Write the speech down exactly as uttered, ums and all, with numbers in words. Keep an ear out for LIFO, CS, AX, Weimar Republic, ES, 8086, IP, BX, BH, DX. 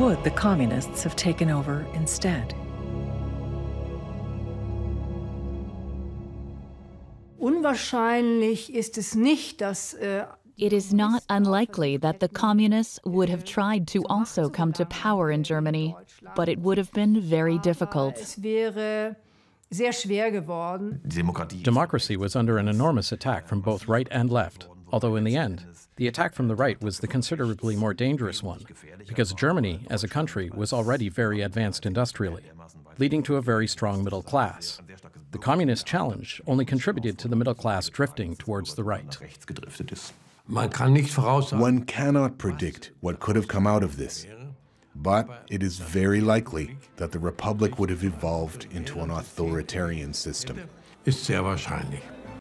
would the communists have taken over instead? It is not unlikely that the communists would have tried to also come to power in Germany, but it would have been very difficult. Democracy was under an enormous attack from both right and left, although in the end, the attack from the right was the considerably more dangerous one, because Germany, as a country, was already very advanced industrially, leading to a very strong middle class. The communist challenge only contributed to the middle class drifting towards the right. One cannot predict what could have come out of this, but it is very likely that the Republic would have evolved into an authoritarian system.